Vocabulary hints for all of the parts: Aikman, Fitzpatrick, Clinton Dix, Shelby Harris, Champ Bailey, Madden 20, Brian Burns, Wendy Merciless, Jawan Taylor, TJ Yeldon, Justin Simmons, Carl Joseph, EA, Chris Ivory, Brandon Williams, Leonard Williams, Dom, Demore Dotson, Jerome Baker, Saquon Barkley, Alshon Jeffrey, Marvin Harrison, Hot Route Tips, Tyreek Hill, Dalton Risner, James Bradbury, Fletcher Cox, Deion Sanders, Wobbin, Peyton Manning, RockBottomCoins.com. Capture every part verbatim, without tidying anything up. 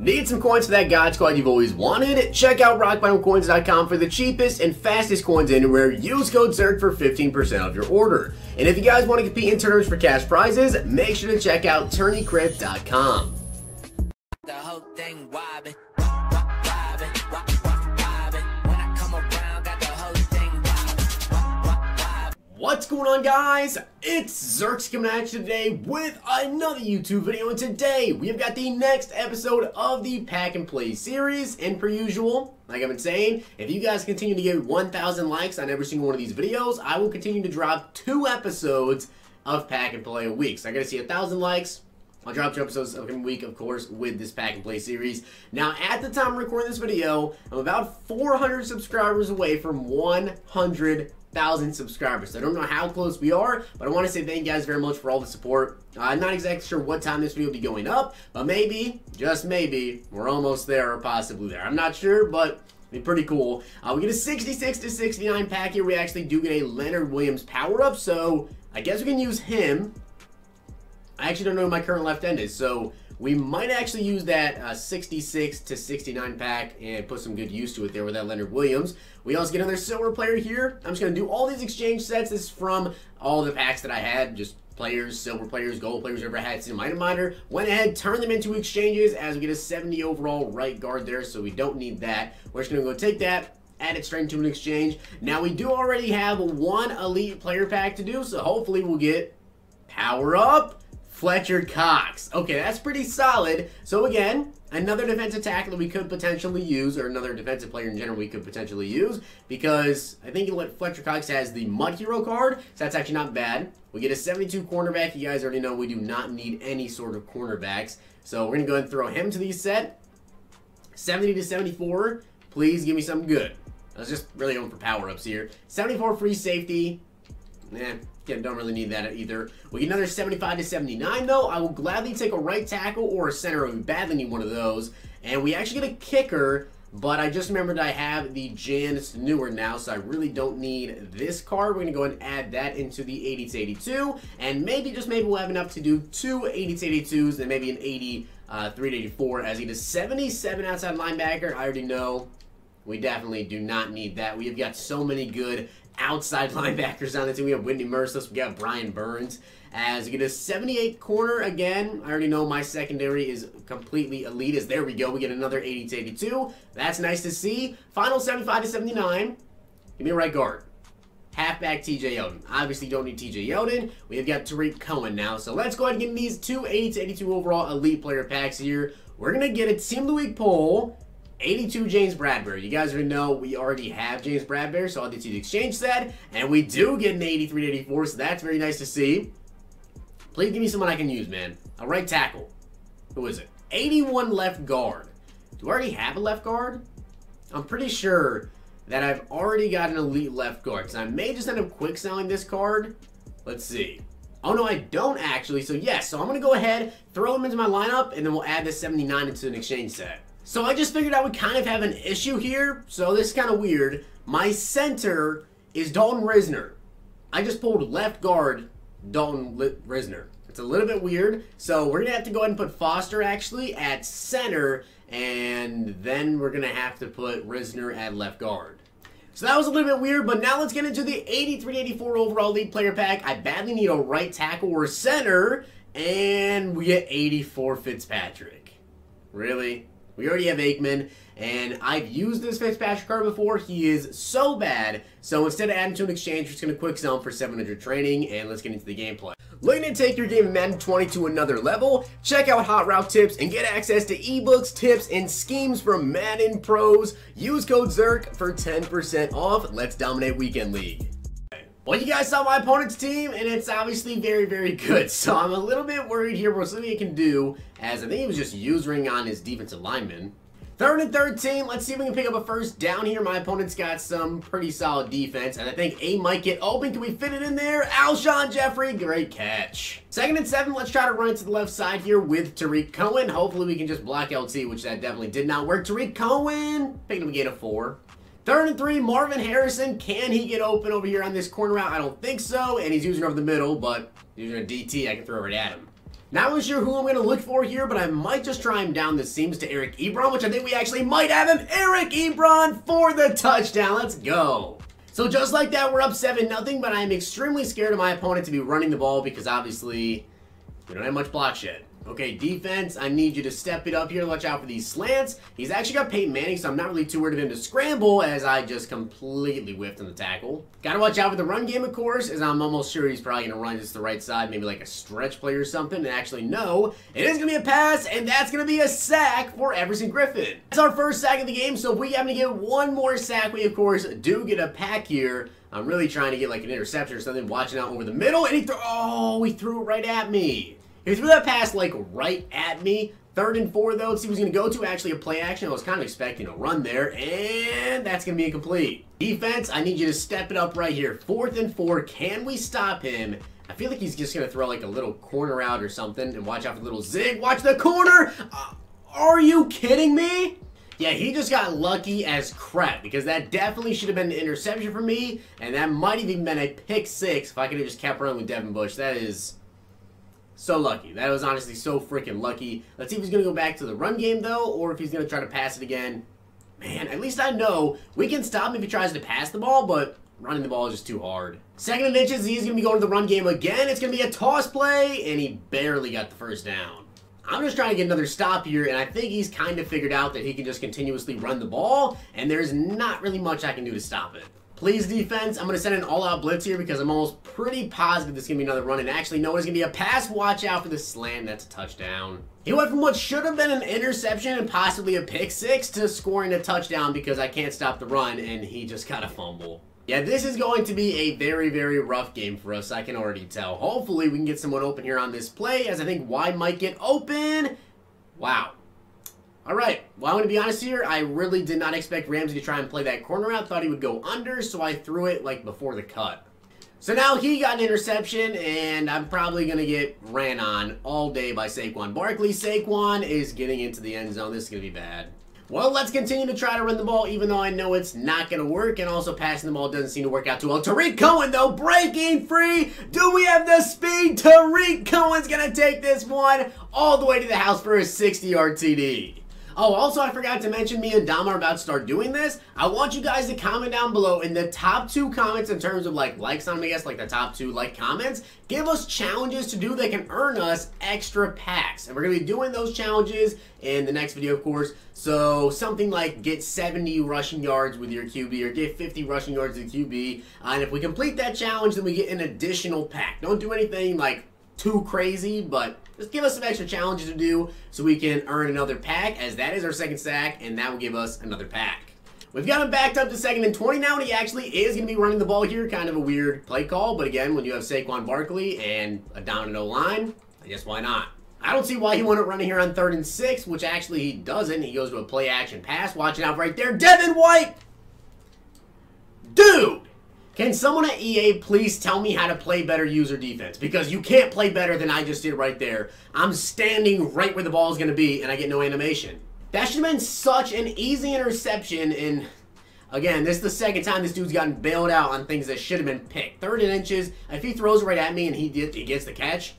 Need some coins for that God Squad you've always wanted? Check out Rock Bottom Coins dot com for the cheapest and fastest coins anywhere. Use code Zirk for fifteen percent off your order. And if you guys want to compete in tournaments for cash prizes, make sure to check out Tourney Crypt dot com. The whole thing wobbin'. What's going on, guys? It's Zirksee coming at you today with another YouTube video, and today we've got the next episode of the Pack and Play series. And per usual, like I've been saying, if you guys continue to get one thousand likes on every single one of these videos, I will continue to drop two episodes of Pack and Play a week. So I gotta see one thousand likes. I'll drop two episodes every week, of course, with this Pack and Play series. Now, at the time of recording this video, I'm about four hundred subscribers away from one hundred thousand subscribers. I don't know how close we are, but I want to say thank you guys very much for all the support. Uh, I'm not exactly sure what time this video will be going up, but maybe, just maybe, we're almost there or possibly there. I'm not sure, but it'll be pretty cool. Uh, we get a sixty-six to sixty-nine pack here. We actually do get a Leonard Williams power-up, so I guess we can use him. I actually don't know who my current left end is, so we might actually use that uh, sixty-six to sixty-nine pack and put some good use to it there with that Leonard Williams. We also get another silver player here. I'm just going to do all these exchange sets. This is from all the packs that I had, just players, silver players, gold players, whatever I had, some minor minor. Went ahead, turned them into exchanges as we get a seventy overall right guard there, so we don't need that. We're just going to go take that, add it straight into an exchange. Now, we do already have one elite player pack to do, so hopefully we'll get power up. Fletcher Cox. Okay, that's pretty solid. So again, another defensive tackle that we could potentially use, or another defensive player in general we could potentially use, because I think what Fletcher Cox has the Mud Hero card, so that's actually not bad. We get a seventy-two cornerback. You guys already know we do not need any sort of cornerbacks, so we're going to go ahead and throw him to the set. seventy to seventy-four. Please give me something good. I was just really going for power-ups here. seventy-four free safety. Eh, again, don't really need that either. We get another seventy-five to seventy-nine, though. I will gladly take a right tackle or a center. I would badly need one of those. And we actually get a kicker, but I just remembered I have the Jan Newer now, so I really don't need this card. We're going to go ahead and add that into the eighty to eighty-two, and maybe, just maybe, we'll have enough to do two eighty to eighty-twos and maybe an eighty-three to eighty-four, as he does seventy-seven outside linebacker. I already know we definitely do not need that. We have got so many good outside linebackers on the team. We have Wendy Merciless. We got Brian Burns. As we get a seventy-eight corner again. I already know my secondary is completely elite. As there we go. We get another eighty to eighty-two. That's nice to see. Final seventy-five to seventy-nine. Give me a right guard. Halfback T J Yeldon. Obviously, don't need T J Yeldon. We have got Tariq Cohen now. So let's go ahead and get these two eighty to eighty-two overall elite player packs here. We're going to get a Team of the Week poll. eighty-two James Bradbury. You guys already know we already have James Bradbury, so I'll do the exchange set, and we do get an eighty-three to eighty-four, so that's very nice to see. Please give me someone I can use, man. A right tackle. Who is it? eighty-one left guard. Do I already have a left guard? I'm pretty sure that I've already got an elite left guard, so I may just end up quick selling this card. Let's see. Oh, no, I don't actually, so yes. So I'm going to go ahead, throw him into my lineup, and then we'll add this seventy-nine into an exchange set. So I just figured I would kind of have an issue here. So this is kind of weird. My center is Dalton Risner. I just pulled left guard Dalton Risner. It's a little bit weird. So we're going to have to go ahead and put Foster actually at center. And then we're going to have to put Risner at left guard. So that was a little bit weird, but now let's get into the eighty-three to eighty-four overall league player pack. I badly need a right tackle or center. And we get eighty-four Fitzpatrick. Really? We already have Aikman, and I've used this Fitzpatrick card before. He is so bad, so instead of adding to an exchange, we're just going to quick sell him for seven hundred training, and let's get into the gameplay. Looking to take your game of Madden twenty to another level? Check out Hot Route Tips and get access to ebooks, tips, and schemes from Madden pros. Use code Zirk for ten percent off. Let's dominate Weekend League. Well, you guys saw my opponent's team, and it's obviously very, very good. So I'm a little bit worried here. We'll see what he can do, as I think he was just usering on his defensive lineman. Third and thirteen. Let's see if we can pick up a first down here. My opponent's got some pretty solid defense, and I think A might get open. Can we fit it in there? Alshon Jeffrey, great catch. Second and seven. Let's try to run it to the left side here with Tariq Cohen. Hopefully, we can just block L T, which that definitely did not work. Tariq Cohen picking up a gain of four. Third and three, Marvin Harrison. Can he get open over here on this corner route? I don't think so, and he's using over the middle, but he's using a D T. I can throw it at him. Not really sure who I'm going to look for here, but I might just try him down the seams to Eric Ebron, which I think we actually might have him. Eric Ebron for the touchdown. Let's go. So just like that, we're up seven nothing, but I'm extremely scared of my opponent to be running the ball because obviously we don't have much block yet. Okay, defense, I need you to step it up here. Watch out for these slants. He's actually got Peyton Manning, so I'm not really too worried of him to scramble as I just completely whiffed on the tackle. Gotta watch out for the run game, of course, as I'm almost sure he's probably gonna run just the right side, maybe like a stretch play or something. And actually, no, it is gonna be a pass, and that's gonna be a sack for Everson Griffin. That's our first sack of the game, so if we happen to get one more sack, we, of course, do get a pack here. I'm really trying to get like an interception or something, watching out over the middle, and he threw, oh, he threw it right at me. He threw that pass, like, right at me. Third and four, though. Let's see who's going to go to. Actually, a play action. I was kind of expecting a run there. And that's going to be incomplete. Defense, I need you to step it up right here. Fourth and four. Can we stop him? I feel like he's just going to throw, like, a little corner out or something. And watch out for the little zig. Watch the corner. Uh, are you kidding me? Yeah, he just got lucky as crap because that definitely should have been an interception for me. And that might have even been a pick six if I could have just kept running with Devin Bush. That is... so lucky. That was honestly so freaking lucky. Let's see if he's going to go back to the run game, though, or if he's going to try to pass it again. Man, at least I know we can stop him if he tries to pass the ball, but running the ball is just too hard. Second and inches, he's going to be going to the run game again. It's going to be a toss play, and he barely got the first down. I'm just trying to get another stop here, and I think he's kind of figured out that he can just continuously run the ball, and there's not really much I can do to stop it. Please, defense. I'm going to send an all-out blitz here because I'm almost pretty positive this is going to be another run. And actually, no, it's going to be a pass. Watch out for the slant. That's a touchdown. He went from what should have been an interception and possibly a pick six to scoring a touchdown because I can't stop the run, and he just got a fumble. Yeah, this is going to be a very, very rough game for us. I can already tell. Hopefully, we can get someone open here on this play as I think Y might get open. Wow. All right, well, I'm going to be honest here. I really did not expect Ramsey to try and play that corner out. Thought he would go under, so I threw it, like, before the cut. So now he got an interception, and I'm probably going to get ran on all day by Saquon Barkley. Saquon is getting into the end zone. This is going to be bad. Well, let's continue to try to run the ball, even though I know it's not going to work, and also passing the ball doesn't seem to work out too well. Tariq Cohen, though, breaking free. Do we have the speed? Tariq Cohen's going to take this one all the way to the house for a sixty yard T D. Oh, also, I forgot to mention me and Dom are about to start doing this. I want you guys to comment down below in the top two comments in terms of, like, likes on, I guess, like the top two like comments. Give us challenges to do that can earn us extra packs. And we're going to be doing those challenges in the next video, of course. So something like get seventy rushing yards with your Q B or get fifty rushing yards with the Q B. Uh, and if we complete that challenge, then we get an additional pack. Don't do anything, like, too crazy, but just give us some extra challenges to do so we can earn another pack, as that is our second sack, and that will give us another pack. We've got him backed up to second and twenty now, and he actually is going to be running the ball here. Kind of a weird play call, but again, when you have Saquon Barkley and a dominant O-line, I guess why not? I don't see why he wouldn't run it here on third and six, which actually he doesn't. He goes to a play-action pass. Watch it out right there. Devin White! Dude! Can someone at E A please tell me how to play better user defense? Because you can't play better than I just did right there. I'm standing right where the ball is going to be, and I get no animation. That should have been such an easy interception, and again, this is the second time this dude's gotten bailed out on things that should have been picked. Third and inches, if he throws right at me and he, did, he gets the catch,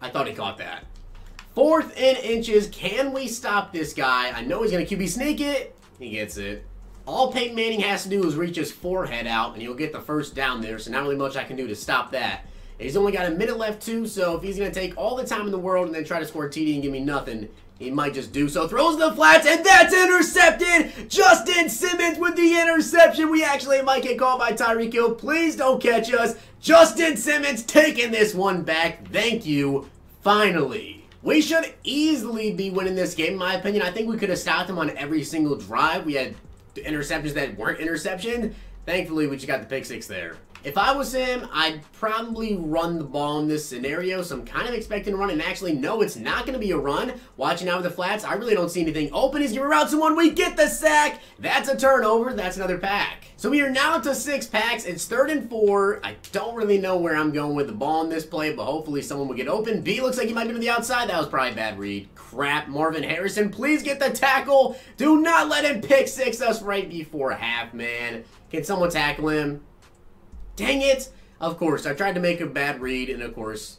I thought he caught that. Fourth and inches, can we stop this guy? I know he's going to Q B sneak it. He gets it. All Peyton Manning has to do is reach his forehead out, and he'll get the first down there, so not really much I can do to stop that. He's only got a minute left, too, so if he's going to take all the time in the world and then try to score a T D and give me nothing, he might just do so. Throws the flats, and that's intercepted! Justin Simmons with the interception! We actually might get called by Tyreek Hill. Please don't catch us. Justin Simmons taking this one back. Thank you. Finally. We should easily be winning this game, in my opinion. I think we could have stopped him on every single drive. We had interceptions that weren't interception. Thankfully, we just got the pick six there. If I was him, I'd probably run the ball in this scenario, so I'm kind of expecting a run, and actually, no, it's not going to be a run. Watching out with the flats, I really don't see anything open. He's going to route someone. We get the sack. That's a turnover. That's another pack. So we are now up to six packs. It's third and four. I don't really know where I'm going with the ball in this play, but hopefully someone will get open. B looks like he might be to the outside. That was probably a bad read. Crap. Marvin Harrison, please get the tackle. Do not let him pick six us right before half, man. Can someone tackle him? Dang it! Of course, I tried to make a bad read, and of course,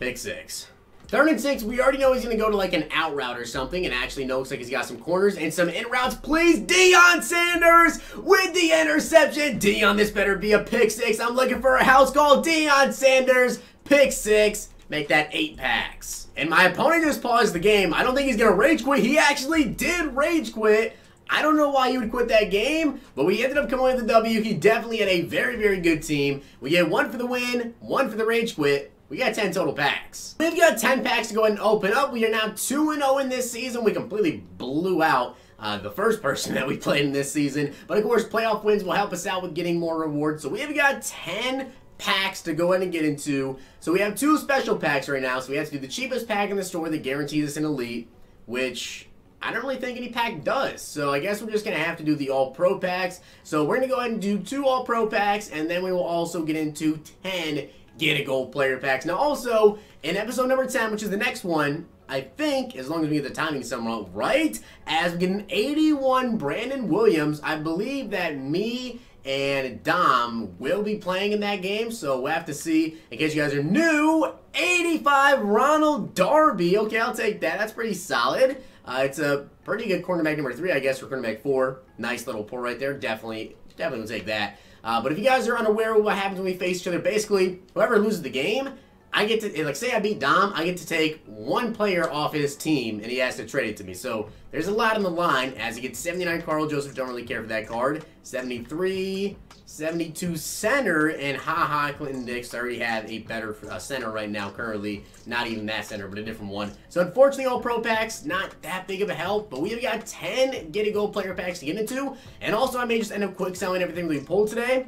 pick six. Third and six, we already know he's going to go to like an out route or something, and actually no, looks like he's got some corners and some in routes. Please, Deion Sanders with the interception. Deion, this better be a pick six. I'm looking for a house call. Deion Sanders, pick six. Make that eight packs. And my opponent just paused the game. I don't think he's going to rage quit. He actually did rage quit. I don't know why he would quit that game, but we ended up coming with the W. He definitely had a very, very good team. We get one for the win, one for the rage quit. We got ten total packs. We've got ten packs to go ahead and open up. We are now two and oh in this season. We completely blew out uh, the first person that we played in this season. But of course, playoff wins will help us out with getting more rewards. So we've got ten packs to go in and get into. So we have two special packs right now. So we have to do the cheapest pack in the store that guarantees us an elite, which I don't really think any pack does, so I guess we're just going to have to do the All-Pro packs. So we're going to go ahead and do two All-Pro packs, and then we will also get into ten Get a Gold player packs. Now also, in episode number ten, which is the next one, I think, as long as we get the timing somewhat right, as we get an eighty-one Brandon Williams, I believe that me and Dom will be playing in that game, so we'll have to see. In case you guys are new, eighty-five Ronald Darby. Okay, I'll take that. That's pretty solid. Uh, it's a pretty good cornerback number three, I guess, for cornerback four. Nice little pull right there. Definitely, definitely will take that. Uh, but if you guys are unaware of what happens when we face each other, basically, whoever loses the game, I get to, like, say I beat Dom, I get to take one player off his team, and he has to trade it to me. So there's a lot on the line as he gets seventy-nine Carl Joseph. Don't really care for that card. seventy-three, seventy-two center, and haha, Clinton Dix already have a better uh, center right now currently. Not even that center, but a different one. So unfortunately, all pro packs, not that big of a help, but we've got ten Get a Gold player packs to get into. And also, I may just end up quick selling everything we pulled today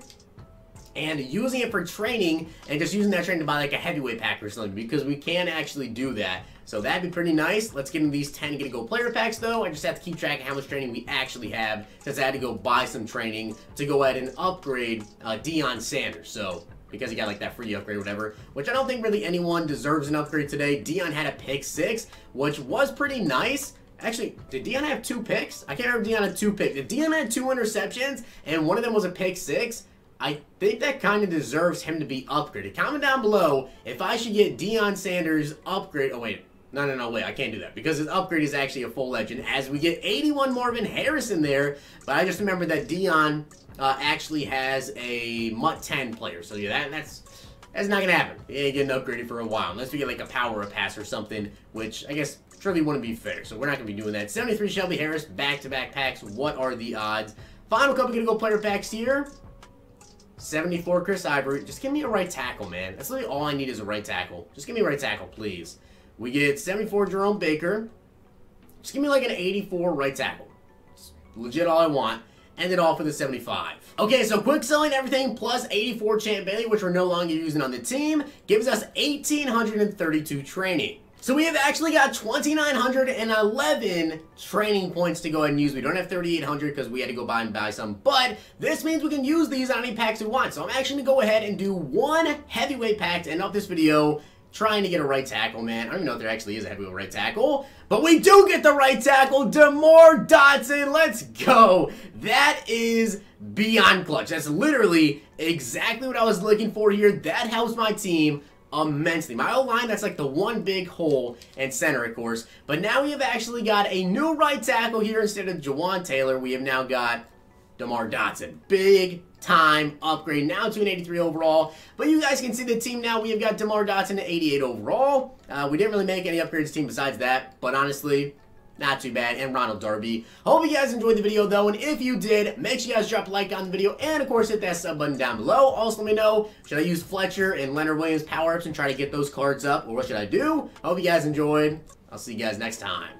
and using it for training, and just using that training to buy like a heavyweight pack or something, because we can actually do that. So that'd be pretty nice. Let's get into these ten Get a Gold player packs though. I just have to keep track of how much training we actually have, since I had to go buy some training to go ahead and upgrade uh, Deion Sanders. So because he got like that free upgrade or whatever, which I don't think really anyone deserves an upgrade today. Deion had a pick six, which was pretty nice. Actually, did Deion have two picks? I can't remember if Deion had two picks. If Deion had two interceptions and one of them was a pick six, I think that kind of deserves him to be upgraded. Comment down below if I should get Deion Sanders upgrade. Oh, wait. No, no, no, wait. I can't do that, because his upgrade is actually a full legend, as we get eighty-one Marvin Harrison there. But I just remember that Deion uh, actually has a Mutt ten player. So, yeah, that, that's that's not going to happen. He ain't getting upgraded for a while, unless we get, like, a power up pass or something, which I guess surely wouldn't be fair. So we're not going to be doing that. seventy-three Shelby Harris, back-to-back packs. What are the odds? Final couple Get a Gold player packs here. seventy-four Chris Ivory. Just give me a right tackle, man. That's literally all I need is a right tackle. Just give me a right tackle, please. We get seventy-four Jerome Baker. Just give me like an eighty-four right tackle. It's legit all I want. End it all for the seventy-five. Okay, so quick selling everything plus eighty-four Champ Bailey, which we're no longer using on the team, gives us one thousand eight hundred thirty-two training. So we have actually got two thousand nine hundred eleven training points to go ahead and use. We don't have three thousand eight hundred because we had to go buy and buy some, but this means we can use these on any packs we want. So I'm actually going to go ahead and do one heavyweight pack to end off this video, trying to get a right tackle, man. I don't even know if there actually is a heavyweight right tackle, but we do get the right tackle, Demore Dotson. Let's go. That is beyond clutch. That's literally exactly what I was looking for here. That helps my team immensely. My old line, that's like the one big hole, and center, of course. But now we have actually got a new right tackle here. Instead of Jawan Taylor, we have now got Demore Dotson. Big time upgrade, now to an eighty-three overall. But you guys can see the team now. We have got Demore Dotson at eighty-eight overall. Uh, we didn't really make any upgrades to the team besides that, but honestly, not too bad. And Ronald Darby. Hope you guys enjoyed the video though, and if you did, make sure you guys drop a like on the video, and of course hit that sub button down below. Also, let me know, should I use Fletcher and Leonard Williams power-ups and try to get those cards up, or what should I do? Hope you guys enjoyed. I'll see you guys next time.